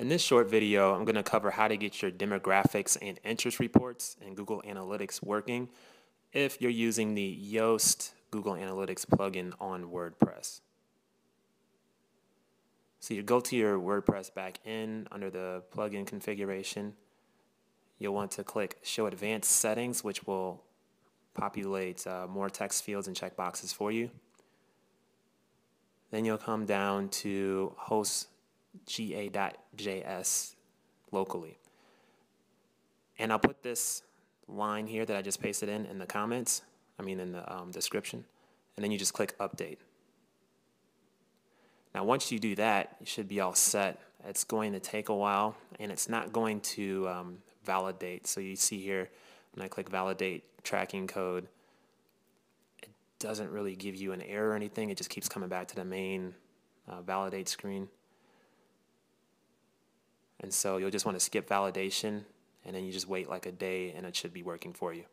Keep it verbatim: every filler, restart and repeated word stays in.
In this short video, I'm going to cover how to get your demographics and interest reports in Google Analytics working if you're using the Yoast Google Analytics plugin on WordPress. So you go to your WordPress backend under the plugin configuration. You'll want to click Show Advanced Settings, which will populate uh, more text fields and checkboxes for you. Then you'll come down to Host G A dot J S locally. And I'll put this line here that I just pasted in in the comments, I mean in the um, description, and then you just click update. Now once you do that, you should be all set. It's going to take a while and it's not going to um, validate. So you see here when I click validate tracking code, it doesn't really give you an error or anything. It just keeps coming back to the main uh, validate screen. And so you'll just want to skip validation and then you just wait like a day and it should be working for you.